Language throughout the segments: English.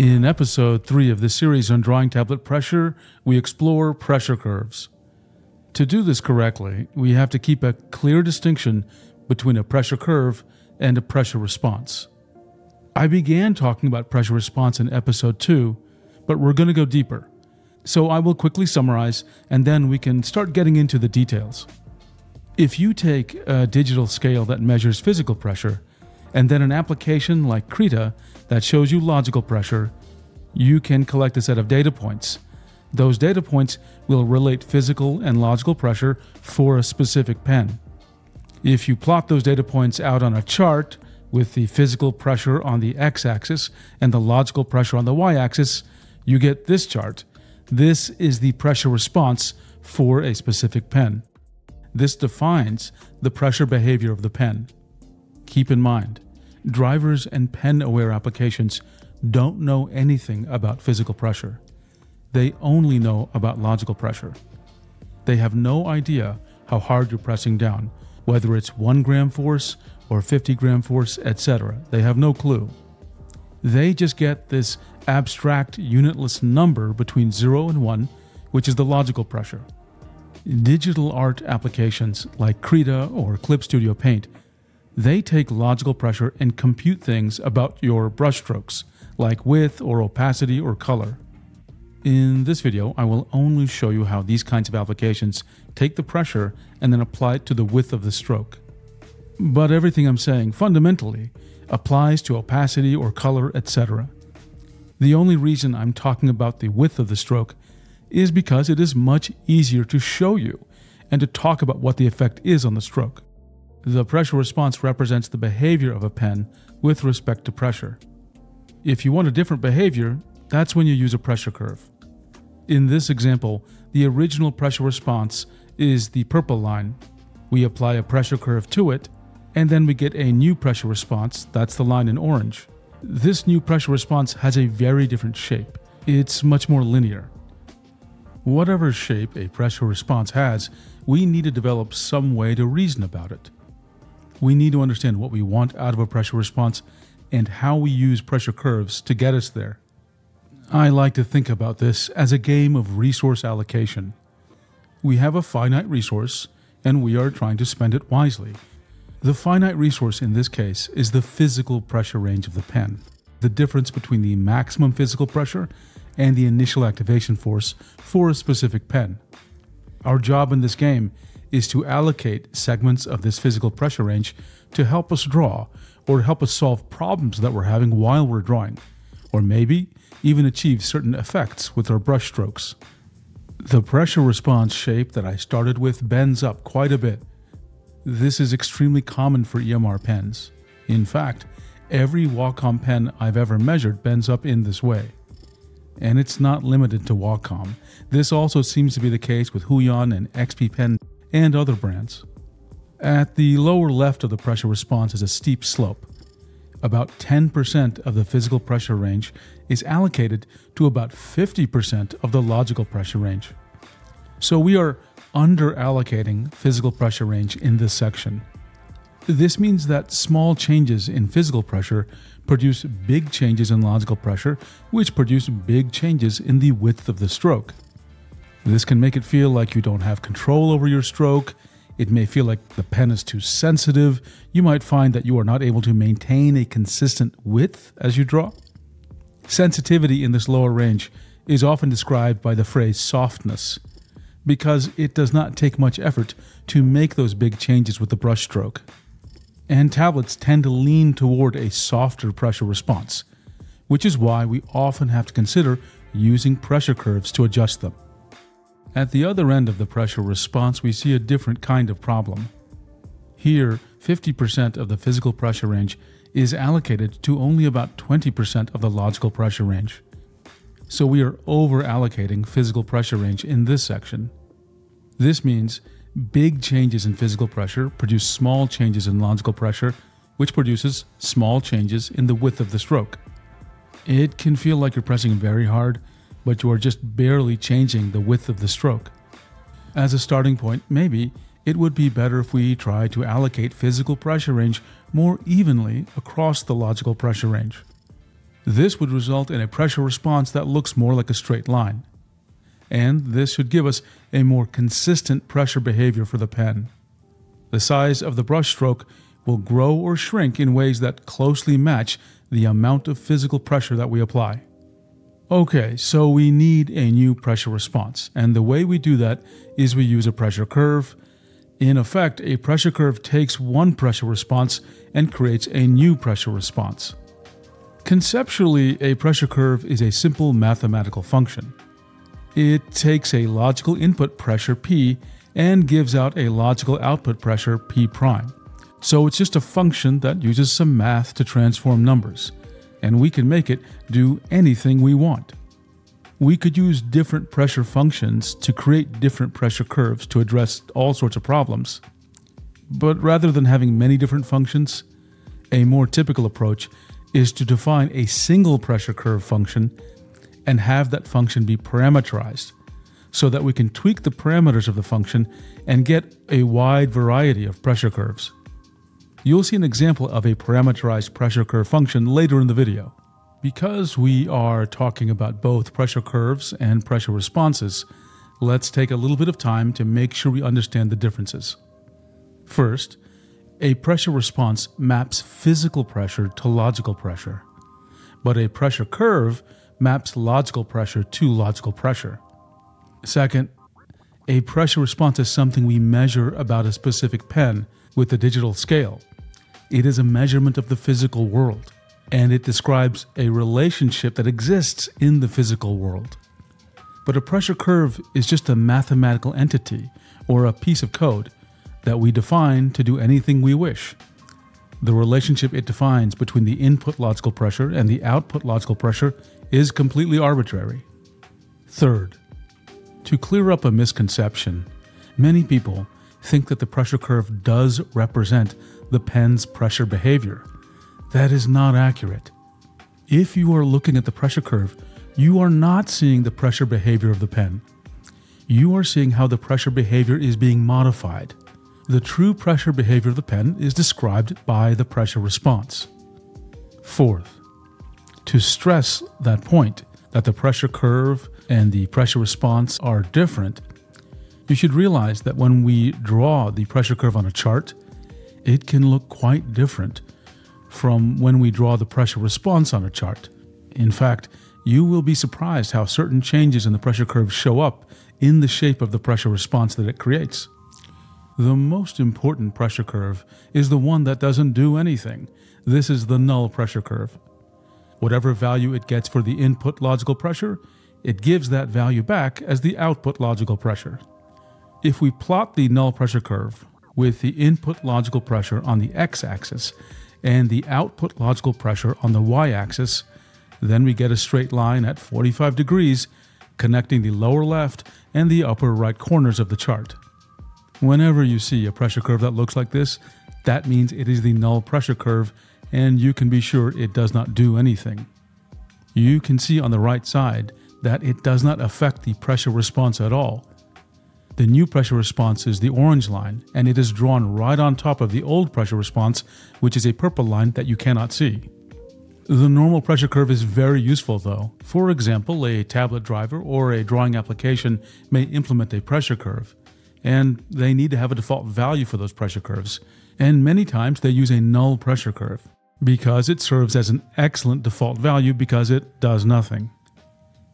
In episode 3 of this series on drawing tablet pressure, we explore pressure curves. To do this correctly, we have to keep a clear distinction between a pressure curve and a pressure response. I began talking about pressure response in episode 2, but we're going to go deeper. So I will quickly summarize, and then we can start getting into the details. If you take a digital scale that measures physical pressure, and then an application like Krita that shows you logical pressure, you can collect a set of data points. Those data points will relate physical and logical pressure for a specific pen. If you plot those data points out on a chart with the physical pressure on the x-axis and the logical pressure on the y-axis, you get this chart. This is the pressure response for a specific pen. This defines the pressure behavior of the pen. Keep in mind, drivers and pen-aware applications don't know anything about physical pressure. They only know about logical pressure. They have no idea how hard you're pressing down, whether it's 1 gram force or 50 gram force, etc. They have no clue. They just get this abstract, unitless number between 0 and 1, which is the logical pressure. Digital art applications like Krita or Clip Studio Paint, they take logical pressure and compute things about your brushstrokes, like width or opacity or color. In this video, I will only show you how these kinds of applications take the pressure and then apply it to the width of the stroke. But everything I'm saying fundamentally applies to opacity or color, etc. The only reason I'm talking about the width of the stroke is because it is much easier to show you and to talk about what the effect is on the stroke. The pressure response represents the behavior of a pen with respect to pressure. If you want a different behavior, that's when you use a pressure curve. In this example, the original pressure response is the purple line. We apply a pressure curve to it, and then we get a new pressure response. That's the line in orange. This new pressure response has a very different shape. It's much more linear. Whatever shape a pressure response has, we need to develop some way to reason about it. We need to understand what we want out of a pressure response and how we use pressure curves to get us there. I like to think about this as a game of resource allocation. We have a finite resource, and we are trying to spend it wisely. The finite resource in this case is the physical pressure range of the pen, the difference between the maximum physical pressure and the initial activation force for a specific pen. Our job in this game is to allocate segments of this physical pressure range to help us draw or help us solve problems that we're having while we're drawing, or maybe even achieve certain effects with our brush strokes. The pressure response shape that I started with bends up quite a bit. This is extremely common for EMR pens. In fact, every Wacom pen I've ever measured bends up in this way. And it's not limited to Wacom. This also seems to be the case with Huion and XP Pen and other brands. At the lower left of the pressure response is a steep slope. About 10% of the physical pressure range is allocated to about 50% of the logical pressure range. So we are under-allocating physical pressure range in this section. This means that small changes in physical pressure produce big changes in logical pressure, which produce big changes in the width of the stroke. This can make it feel like you don't have control over your stroke. It may feel like the pen is too sensitive. You might find that you are not able to maintain a consistent width as you draw. Sensitivity in this lower range is often described by the phrase softness, because it does not take much effort to make those big changes with the brush stroke. And tablets tend to lean toward a softer pressure response, which is why we often have to consider using pressure curves to adjust them. At the other end of the pressure response, we see a different kind of problem. Here, 50% of the physical pressure range is allocated to only about 20% of the logical pressure range. So we are over-allocating physical pressure range in this section. This means big changes in physical pressure produce small changes in logical pressure, which produces small changes in the width of the stroke. It can feel like you're pressing very hard, but you are just barely changing the width of the stroke. As a starting point, maybe it would be better if we try to allocate physical pressure range more evenly across the logical pressure range. This would result in a pressure response that looks more like a straight line. And this should give us a more consistent pressure behavior for the pen. The size of the brush stroke will grow or shrink in ways that closely match the amount of physical pressure that we apply. Okay, so we need a new pressure response, and the way we do that is we use a pressure curve. In effect, a pressure curve takes one pressure response and creates a new pressure response. Conceptually, a pressure curve is a simple mathematical function. It takes a logical input pressure P and gives out a logical output pressure P prime. So it's just a function that uses some math to transform numbers, and we can make it do anything we want. We could use different pressure functions to create different pressure curves to address all sorts of problems. But rather than having many different functions, a more typical approach is to define a single pressure curve function and have that function be parameterized, so that we can tweak the parameters of the function and get a wide variety of pressure curves. You'll see an example of a parameterized pressure curve function later in the video. Because we are talking about both pressure curves and pressure responses, let's take a little bit of time to make sure we understand the differences. First, a pressure response maps physical pressure to logical pressure, but a pressure curve maps logical pressure to logical pressure. Second, a pressure response is something we measure about a specific pen with a digital scale. It is a measurement of the physical world, and it describes a relationship that exists in the physical world. But a pressure curve is just a mathematical entity or a piece of code that we define to do anything we wish. The relationship it defines between the input logical pressure and the output logical pressure is completely arbitrary. Third, to clear up a misconception, many people think that the pressure curve does represent the pen's pressure behavior. That is not accurate. If you are looking at the pressure curve, you are not seeing the pressure behavior of the pen. You are seeing how the pressure behavior is being modified. The true pressure behavior of the pen is described by the pressure response. Fourth, to stress that point, that the pressure curve and the pressure response are different, you should realize that when we draw the pressure curve on a chart, it can look quite different from when we draw the pressure response on a chart. In fact, you will be surprised how certain changes in the pressure curve show up in the shape of the pressure response that it creates. The most important pressure curve is the one that doesn't do anything. This is the null pressure curve. Whatever value it gets for the input logical pressure, it gives that value back as the output logical pressure. If we plot the null pressure curve with the input logical pressure on the x-axis and the output logical pressure on the y-axis, then we get a straight line at 45 degrees connecting the lower left and the upper right corners of the chart. Whenever you see a pressure curve that looks like this, that means it is the null pressure curve, and you can be sure it does not do anything. You can see on the right side that it does not affect the pressure response at all. The new pressure response is the orange line, and it is drawn right on top of the old pressure response, which is a purple line that you cannot see. The normal pressure curve is very useful though. For example, a tablet driver or a drawing application may implement a pressure curve, and they need to have a default value for those pressure curves. And many times they use a null pressure curve because it serves as an excellent default value because it does nothing.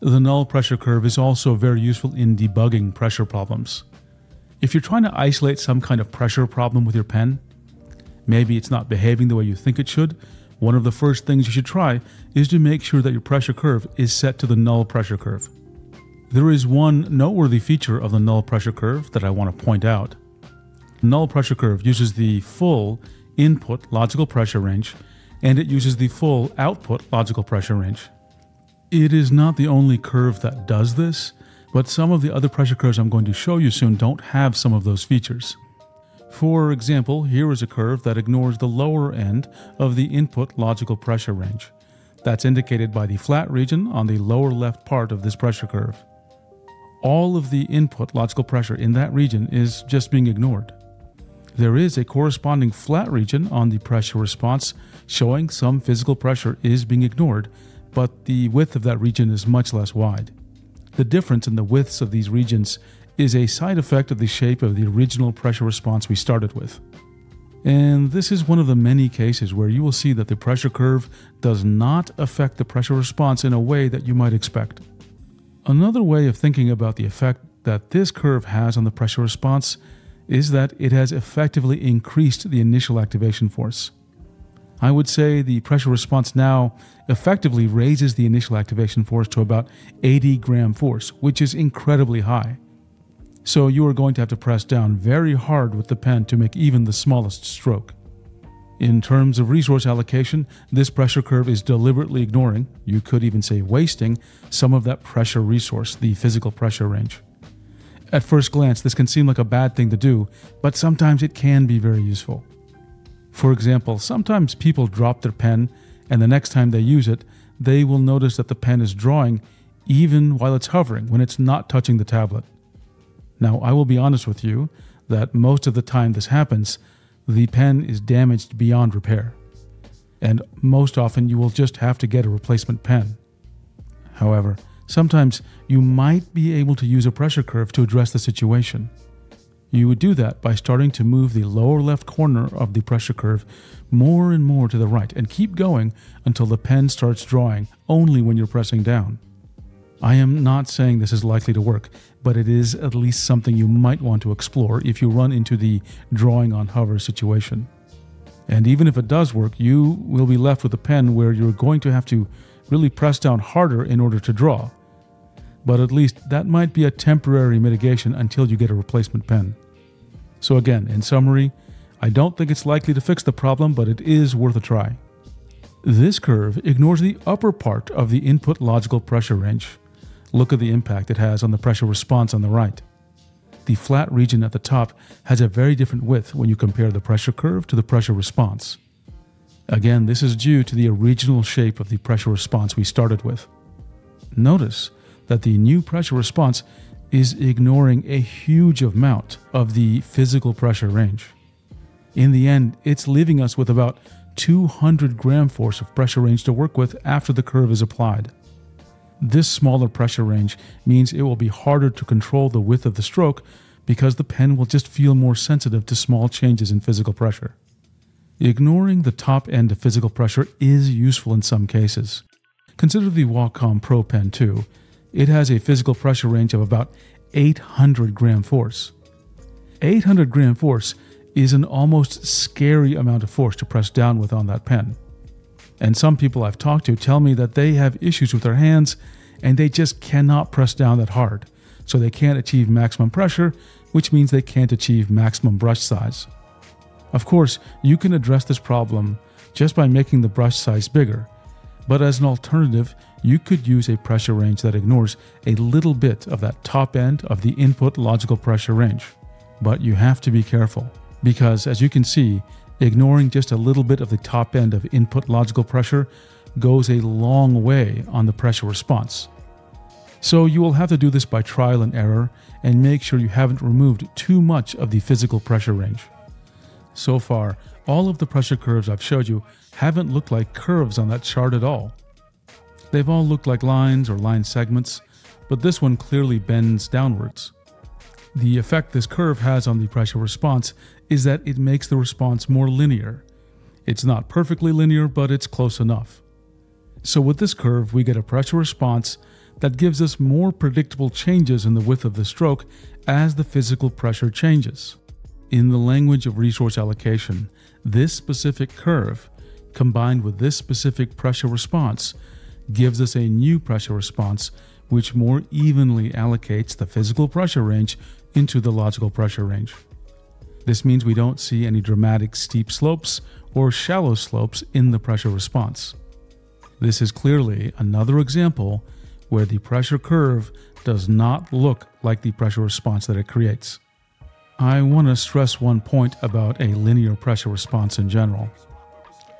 The null pressure curve is also very useful in debugging pressure problems. If you're trying to isolate some kind of pressure problem with your pen, maybe it's not behaving the way you think it should, one of the first things you should try is to make sure that your pressure curve is set to the null pressure curve. There is one noteworthy feature of the null pressure curve that I want to point out. Null pressure curve uses the full input logical pressure range, and it uses the full output logical pressure range. It is not the only curve that does this, but some of the other pressure curves I'm going to show you soon don't have some of those features. For example, here is a curve that ignores the lower end of the input logical pressure range. That's indicated by the flat region on the lower left part of this pressure curve. All of the input logical pressure in that region is just being ignored. There is a corresponding flat region on the pressure response showing some physical pressure is being ignored, but the width of that region is much less wide. The difference in the widths of these regions is a side effect of the shape of the original pressure response we started with. And this is one of the many cases where you will see that the pressure curve does not affect the pressure response in a way that you might expect. Another way of thinking about the effect that this curve has on the pressure response is that it has effectively increased the initial activation force. I would say the pressure response now effectively raises the initial activation force to about 80 gram force, which is incredibly high. So you are going to have to press down very hard with the pen to make even the smallest stroke. In terms of resource allocation, this pressure curve is deliberately ignoring, you could even say wasting, some of that pressure resource, the physical pressure range. At first glance, this can seem like a bad thing to do, but sometimes it can be very useful. For example, sometimes people drop their pen, and the next time they use it, they will notice that the pen is drawing even while it's hovering, when it's not touching the tablet. Now, I will be honest with you that most of the time this happens, the pen is damaged beyond repair. And most often you will just have to get a replacement pen. However, sometimes you might be able to use a pressure curve to address the situation. You would do that by starting to move the lower left corner of the pressure curve more and more to the right and keep going until the pen starts drawing only when you're pressing down. I am not saying this is likely to work, but it is at least something you might want to explore if you run into the drawing on hover situation. And even if it does work, you will be left with a pen where you're going to have to really press down harder in order to draw. But at least that might be a temporary mitigation until you get a replacement pen. So again, in summary, I don't think it's likely to fix the problem, but it is worth a try. This curve ignores the upper part of the input logical pressure range. Look at the impact it has on the pressure response on the right. The flat region at the top has a very different width when you compare the pressure curve to the pressure response. Again, this is due to the original shape of the pressure response we started with. Notice that the new pressure response is ignoring a huge amount of the physical pressure range. In the end, it's leaving us with about 200 gram force of pressure range to work with after the curve is applied. This smaller pressure range means it will be harder to control the width of the stroke because the pen will just feel more sensitive to small changes in physical pressure. Ignoring the top end of physical pressure is useful in some cases. Consider the Wacom Pro Pen 2. It has a physical pressure range of about 800 gram force. 800 gram force is an almost scary amount of force to press down with on that pen. And some people I've talked to tell me that they have issues with their hands and they just cannot press down that hard. So they can't achieve maximum pressure, which means they can't achieve maximum brush size. Of course, you can address this problem just by making the brush size bigger. But as an alternative, you could use a pressure range that ignores a little bit of that top end of the input logical pressure range. But you have to be careful because, as you can see, ignoring just a little bit of the top end of input logical pressure goes a long way on the pressure response. So you will have to do this by trial and error and make sure you haven't removed too much of the physical pressure range. So far, all of the pressure curves I've showed you haven't looked like curves on that chart at all. They've all looked like lines or line segments, but this one clearly bends downwards. The effect this curve has on the pressure response is that it makes the response more linear. It's not perfectly linear, but it's close enough. So with this curve, we get a pressure response that gives us more predictable changes in the width of the stroke as the physical pressure changes. In the language of resource allocation, this specific curve, combined with this specific pressure response, gives us a new pressure response which more evenly allocates the physical pressure range into the logical pressure range. This means we don't see any dramatic steep slopes or shallow slopes in the pressure response. This is clearly another example where the pressure curve does not look like the pressure response that it creates. I want to stress one point about a linear pressure response in general.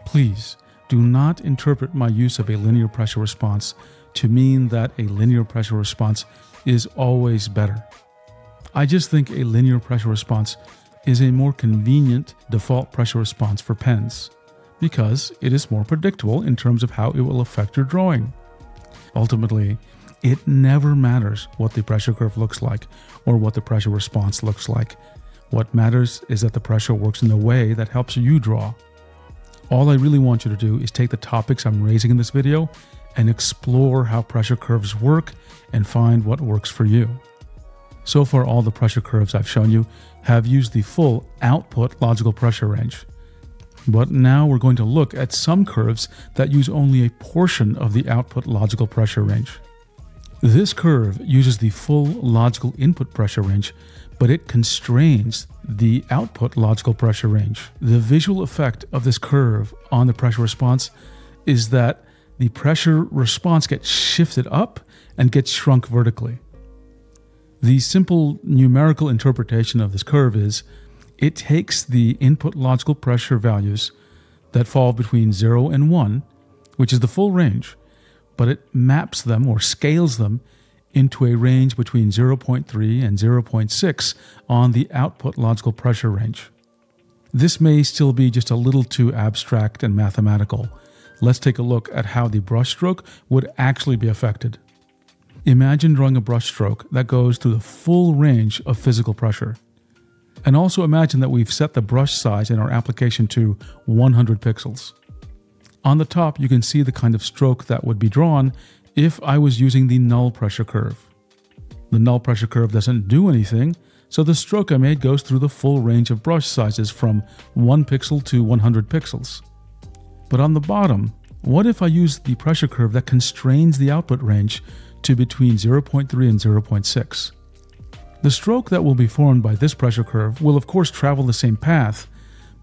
Please do not interpret my use of a linear pressure response to mean that a linear pressure response is always better. I just think a linear pressure response is a more convenient default pressure response for pens because it is more predictable in terms of how it will affect your drawing. Ultimately, it never matters what the pressure curve looks like or what the pressure response looks like. What matters is that the pressure works in a way that helps you draw. All I really want you to do is take the topics I'm raising in this video and explore how pressure curves work and find what works for you. So far, all the pressure curves I've shown you have used the full output logical pressure range. But now we're going to look at some curves that use only a portion of the output logical pressure range. This curve uses the full logical input pressure range, but it constrains the output logical pressure range. The visual effect of this curve on the pressure response is that the pressure response gets shifted up and gets shrunk vertically. The simple numerical interpretation of this curve is it takes the input logical pressure values that fall between 0 and 1, which is the full range, but it maps them or scales them into a range between 0.3 and 0.6 on the output logical pressure range. This may still be just a little too abstract and mathematical. Let's take a look at how the brushstroke would actually be affected. Imagine drawing a brushstroke that goes through the full range of physical pressure. And also imagine that we've set the brush size in our application to 100 pixels. On the top, you can see the kind of stroke that would be drawn if I was using the null pressure curve. The null pressure curve doesn't do anything, so the stroke I made goes through the full range of brush sizes from 1 pixel to 100 pixels. But on the bottom, what if I use the pressure curve that constrains the output range to between 0.3 and 0.6? The stroke that will be formed by this pressure curve will of course travel the same path,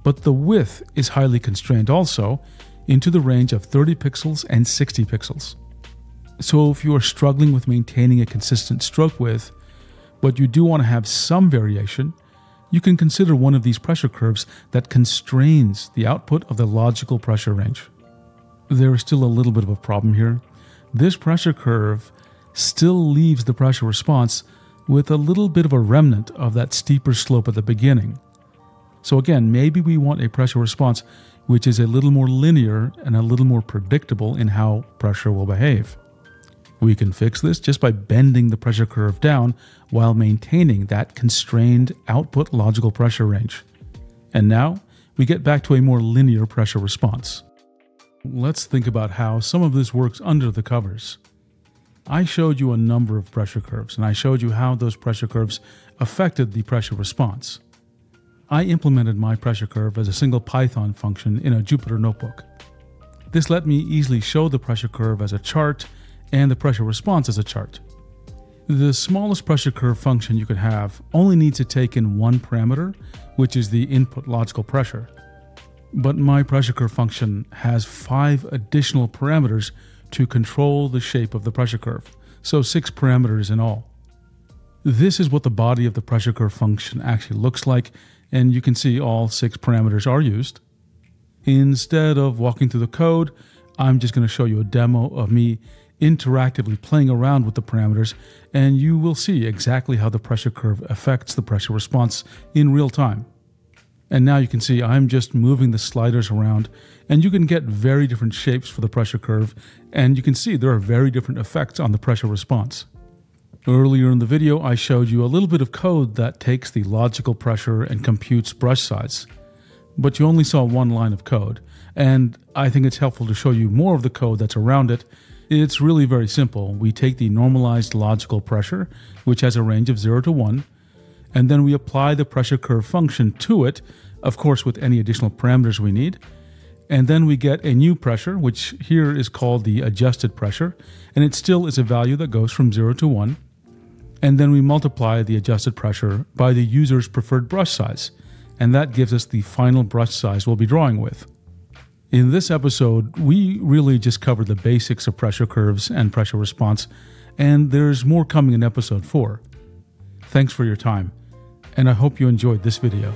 but the width is highly constrained also, into the range of 30 pixels and 60 pixels. So if you are struggling with maintaining a consistent stroke width, but you do want to have some variation, you can consider one of these pressure curves that constrains the output of the logical pressure range. There is still a little bit of a problem here. This pressure curve still leaves the pressure response with a little bit of a remnant of that steeper slope at the beginning. So again, maybe we want a pressure response which is a little more linear and a little more predictable in how pressure will behave. We can fix this just by bending the pressure curve down while maintaining that constrained output logical pressure range. And now we get back to a more linear pressure response. Let's think about how some of this works under the covers. I showed you a number of pressure curves, and I showed you how those pressure curves affected the pressure response. I implemented my pressure curve as a single Python function in a Jupyter notebook. This let me easily show the pressure curve as a chart and the pressure response as a chart. The smallest pressure curve function you could have only needs to take in one parameter, which is the input logical pressure. But my pressure curve function has 5 additional parameters to control the shape of the pressure curve, so 6 parameters in all. This is what the body of the pressure curve function actually looks like, and you can see all 6 parameters are used. Instead of walking through the code, I'm just going to show you a demo of me interactively playing around with the parameters, and you will see exactly how the pressure curve affects the pressure response in real time. And now you can see I'm just moving the sliders around, and you can get very different shapes for the pressure curve, and you can see there are very different effects on the pressure response. Earlier in the video, I showed you a little bit of code that takes the logical pressure and computes brush size. But you only saw one line of code, and I think it's helpful to show you more of the code that's around it. It's really very simple. We take the normalized logical pressure, which has a range of 0 to 1, and then we apply the pressure curve function to it, of course with any additional parameters we need. And then we get a new pressure, which here is called the adjusted pressure, and it still is a value that goes from 0 to 1. And then we multiply the adjusted pressure by the user's preferred brush size, and that gives us the final brush size we'll be drawing with. In this episode, we really just covered the basics of pressure curves and pressure response, and there's more coming in episode 4. Thanks for your time, and I hope you enjoyed this video.